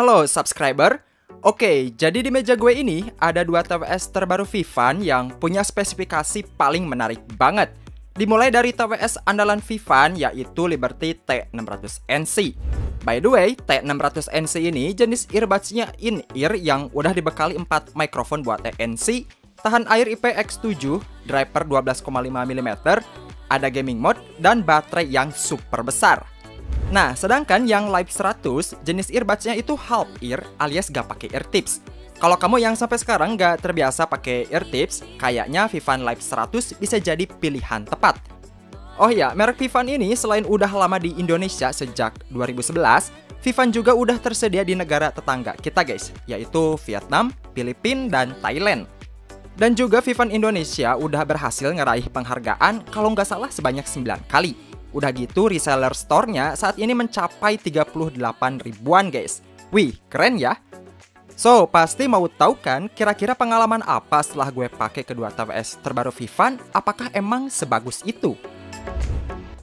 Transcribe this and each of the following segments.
Halo subscriber. Oke, jadi di meja gue ini ada 2 TWS terbaru Vivan yang punya spesifikasi paling menarik banget. Dimulai dari TWS andalan Vivan yaitu Liberty T600NC. By the way, T600NC ini jenis earbuds-nya in-ear yang udah dibekali 4 mikrofon buatan ENC, tahan air IPX7, driver 12,5 mm, ada gaming mode, dan baterai yang super besar. Nah, sedangkan yang Live 100, jenis earbuds-nya itu half ear alias gak pakai ear tips. Kalau kamu yang sampai sekarang gak terbiasa pakai ear tips, kayaknya Vivan Live 100 bisa jadi pilihan tepat. Oh ya, merek Vivan ini selain udah lama di Indonesia sejak 2011, Vivan juga udah tersedia di negara tetangga kita guys, yaitu Vietnam, Filipina, dan Thailand. Dan juga Vivan Indonesia udah berhasil ngeraih penghargaan kalau nggak salah sebanyak 9 kali. Udah gitu reseller store-nya saat ini mencapai 38 ribuan guys. Wih, keren ya. So, pasti mau tahu kan kira-kira pengalaman apa setelah gue pakai kedua TWS terbaru Vivan, apakah emang sebagus itu?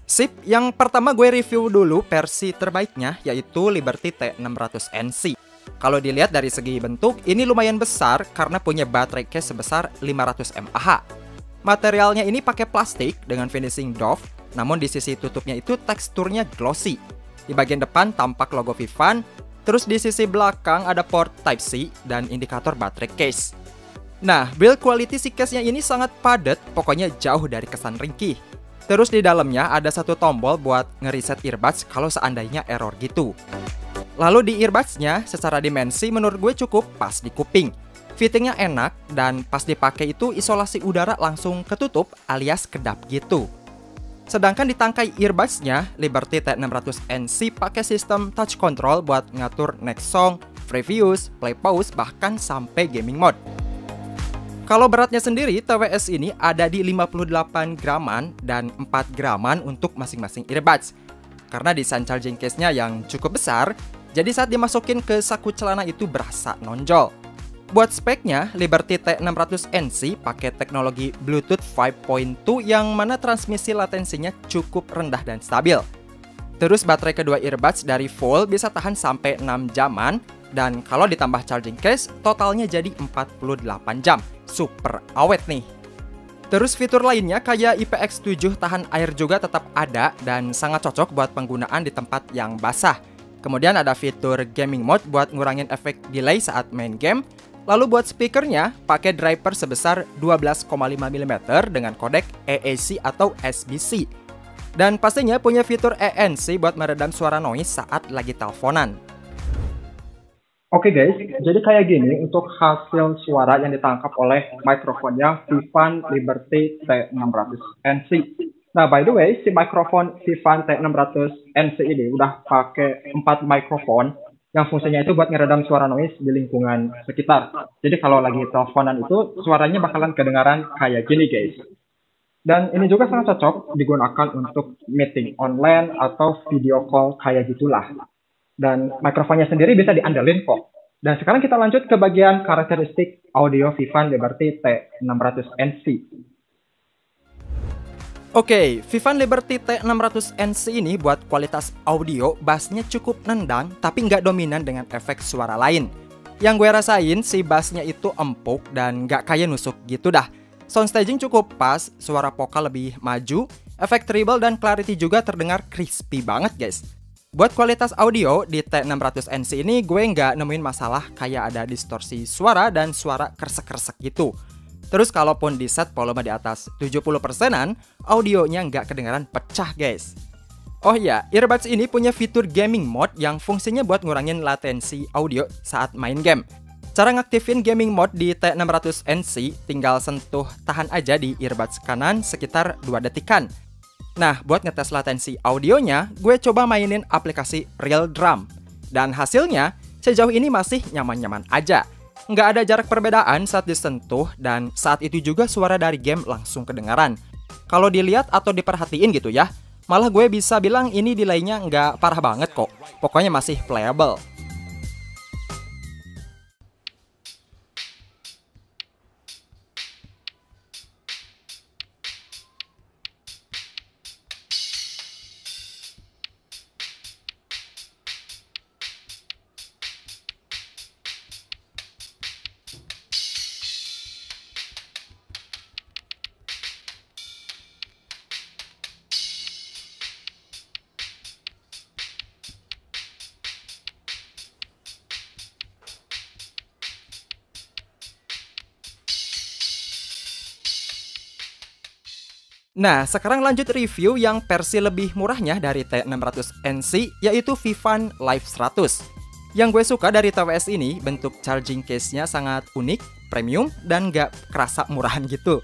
Sip, yang pertama gue review dulu versi terbaiknya yaitu Liberty T600NC. Kalau dilihat dari segi bentuk, ini lumayan besar karena punya baterai case sebesar 500 mAh. Materialnya ini pakai plastik dengan finishing doff, namun di sisi tutupnya itu teksturnya glossy. Di bagian depan tampak logo Vivan, terus di sisi belakang ada port Type-C dan indikator baterai case. Nah, build quality si case-nya ini sangat padat, pokoknya jauh dari kesan ringkih. Terus di dalamnya ada satu tombol buat ngereset earbuds kalau seandainya error gitu. Lalu di earbuds-nya secara dimensi menurut gue cukup pas di kuping. Fittingnya enak dan pas dipakai itu isolasi udara langsung ketutup alias kedap gitu. Sedangkan di tangkai earbuds-nya, Liberty T600NC pakai sistem touch control buat ngatur next song, previews, play pause, bahkan sampai gaming mode. Kalau beratnya sendiri, TWS ini ada di 58 graman dan 4 graman untuk masing-masing earbuds. Karena desain charging case-nya yang cukup besar, jadi saat dimasukin ke saku celana itu berasa nonjol. Buat speknya, Liberty T600NC pakai teknologi Bluetooth 5.2 yang mana transmisi latensinya cukup rendah dan stabil. Terus baterai kedua earbuds dari full bisa tahan sampai 6 jaman, dan kalau ditambah charging case, totalnya jadi 48 jam. Super awet nih. Terus fitur lainnya kayak IPX7 tahan air juga tetap ada dan sangat cocok buat penggunaan di tempat yang basah. Kemudian ada fitur gaming mode buat ngurangin efek delay saat main game. Lalu buat speakernya, pakai driver sebesar 12,5 mm dengan kodek EAC atau SBC. Dan pastinya punya fitur ENC buat meredam suara noise saat lagi teleponan. Oke guys, jadi kayak gini untuk hasil suara yang ditangkap oleh mikrofonnya Vivan Liberty T600NC. Nah, by the way, si mikrofon Vivan T600NC ini udah pakai 4 mikrofon yang fungsinya itu buat ngeredam suara noise di lingkungan sekitar. Jadi kalau lagi teleponan itu suaranya bakalan kedengaran kayak gini, guys. Dan ini juga sangat cocok digunakan untuk meeting online atau video call kayak gitulah. Dan mikrofonnya sendiri bisa diandelin kok. Dan sekarang kita lanjut ke bagian karakteristik audio Vivan Liberty T600NC. Oke, Vivan Liberty T600NC ini buat kualitas audio bassnya cukup nendang tapi nggak dominan dengan efek suara lain. Yang gue rasain si bassnya itu empuk dan nggak kayak nusuk gitu dah. Soundstaging cukup pas, suara vokal lebih maju, efek treble dan clarity juga terdengar crispy banget guys. Buat kualitas audio di T600NC ini gue nggak nemuin masalah kayak ada distorsi suara dan suara kersek-kersek gitu. Terus kalaupun di set volume di atas 70%-an, audionya nggak kedengaran pecah guys. Oh ya, earbuds ini punya fitur gaming mode yang fungsinya buat ngurangin latensi audio saat main game. Cara ngaktifin gaming mode di T600NC tinggal sentuh tahan aja di earbuds kanan sekitar 2 detikan. Nah, buat ngetes latensi audionya, gue coba mainin aplikasi Real Drum. Dan hasilnya, sejauh ini masih nyaman-nyaman aja. Nggak ada jarak perbedaan saat disentuh dan saat itu juga suara dari game langsung kedengaran. Kalau dilihat atau diperhatiin gitu ya, malah gue bisa bilang ini delay-nya nggak parah banget kok. Pokoknya masih playable. Nah, sekarang lanjut review yang versi lebih murahnya dari T600NC, yaitu Vivan Live 100. Yang gue suka dari TWS ini, bentuk charging case-nya sangat unik, premium, dan gak kerasa murahan gitu.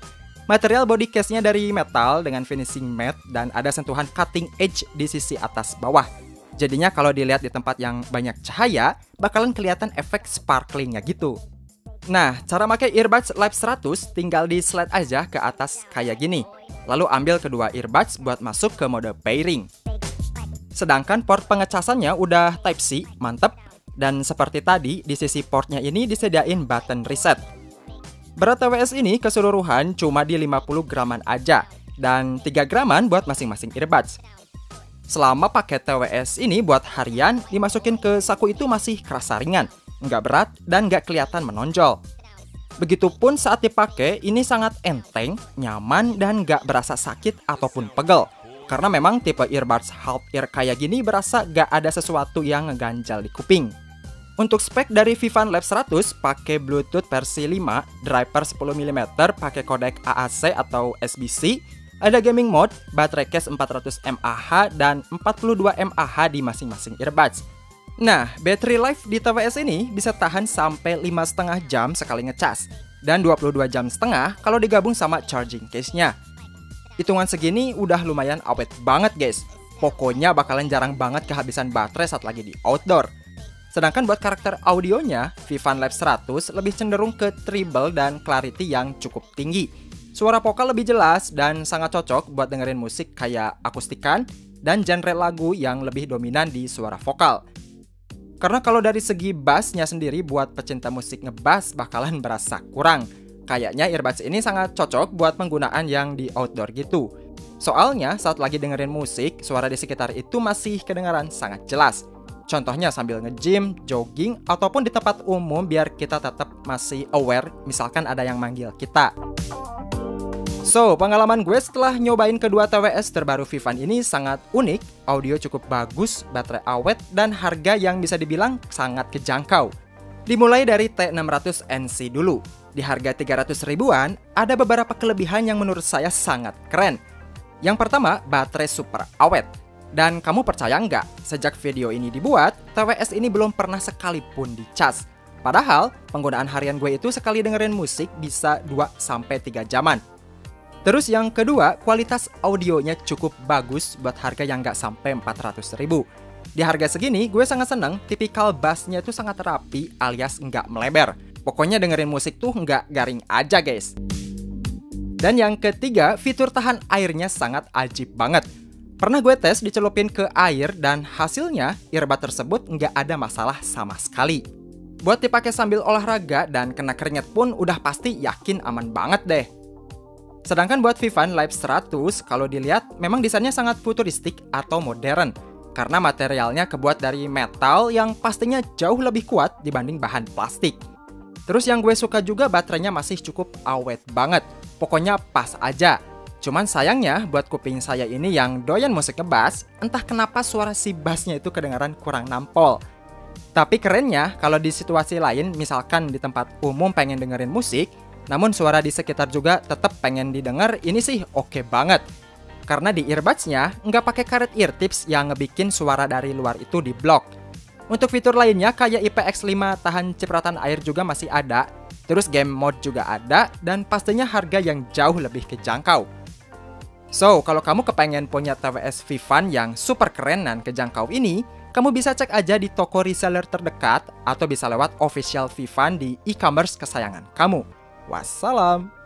Material body case-nya dari metal dengan finishing matte dan ada sentuhan cutting edge di sisi atas bawah. Jadinya kalau dilihat di tempat yang banyak cahaya, bakalan kelihatan efek sparkling-nya gitu. Nah, cara pakai earbuds Live 100 tinggal di slide aja ke atas kayak gini. Lalu ambil kedua earbuds buat masuk ke mode pairing. Sedangkan port pengecasannya udah Type-C, mantep. Dan seperti tadi, di sisi portnya ini disediain button reset. Berat TWS ini keseluruhan cuma di 50 graman aja. Dan 3 graman buat masing-masing earbuds. Selama pakai TWS ini buat harian, dimasukin ke saku itu masih kerasa ringan, nggak berat, dan nggak kelihatan menonjol. Begitupun saat dipakai, ini sangat enteng, nyaman, dan nggak berasa sakit ataupun pegel. Karena memang tipe earbuds half-ear kayak gini berasa nggak ada sesuatu yang ngeganjal di kuping. Untuk spek dari Vivan Live 100, pakai Bluetooth versi 5, driver 10 mm, pakai codec AAC atau SBC, ada gaming mode, baterai case 400 mAh, dan 42 mAh di masing-masing earbuds. Nah, battery life di TWS ini bisa tahan sampai 5,5 jam sekali ngecas, dan 22 jam setengah kalau digabung sama charging case-nya. Hitungan segini udah lumayan awet banget guys, pokoknya bakalan jarang banget kehabisan baterai saat lagi di outdoor. Sedangkan buat karakter audionya, Vivan Live 100 lebih cenderung ke treble dan clarity yang cukup tinggi. Suara vokal lebih jelas dan sangat cocok buat dengerin musik kayak akustikan, dan genre lagu yang lebih dominan di suara vokal. Karena kalau dari segi bassnya sendiri buat pecinta musik ngebass bakalan berasa kurang. Kayaknya earbuds ini sangat cocok buat penggunaan yang di outdoor gitu. Soalnya saat lagi dengerin musik, suara di sekitar itu masih kedengaran sangat jelas. Contohnya sambil nge-gym, jogging, ataupun di tempat umum biar kita tetap masih aware misalkan ada yang manggil kita. So, pengalaman gue setelah nyobain kedua TWS terbaru Vivan ini sangat unik, audio cukup bagus, baterai awet, dan harga yang bisa dibilang sangat kejangkau. Dimulai dari T600NC dulu. Di harga 300 ribuan, ada beberapa kelebihan yang menurut saya sangat keren. Yang pertama, baterai super awet. Dan kamu percaya nggak, sejak video ini dibuat, TWS ini belum pernah sekalipun dicas. Padahal, penggunaan harian gue itu sekali dengerin musik bisa 2-3 jaman. Terus yang kedua, kualitas audionya cukup bagus buat harga yang nggak sampai 400 ribu. Di harga segini, gue sangat seneng, tipikal bassnya itu sangat rapi alias nggak melebar. Pokoknya dengerin musik tuh nggak garing aja guys. Dan yang ketiga, fitur tahan airnya sangat ajib banget. Pernah gue tes dicelupin ke air dan hasilnya, earbud tersebut nggak ada masalah sama sekali. Buat dipakai sambil olahraga dan kena keringet pun udah pasti yakin aman banget deh. Sedangkan buat Vivan Live 100, kalau dilihat memang desainnya sangat futuristik atau modern. Karena materialnya kebuat dari metal yang pastinya jauh lebih kuat dibanding bahan plastik. Terus yang gue suka juga baterainya masih cukup awet banget. Pokoknya pas aja. Cuman sayangnya buat kuping saya ini yang doyan musik ngebass, entah kenapa suara si bassnya itu kedengaran kurang nampol. Tapi kerennya kalau di situasi lain, misalkan di tempat umum pengen dengerin musik, namun suara di sekitar juga tetap pengen didengar, ini sih oke banget. Karena di earbuds-nya nggak pakai karet ear tips yang ngebikin suara dari luar itu diblok. Untuk fitur lainnya kayak IPX7 tahan cipratan air juga masih ada. Terus game mode juga ada, dan pastinya harga yang jauh lebih kejangkau. So, kalau kamu kepengen punya TWS Vivan yang super keren dan kejangkau ini, kamu bisa cek aja di toko reseller terdekat atau bisa lewat official Vivan di e-commerce kesayangan kamu. Wassalam.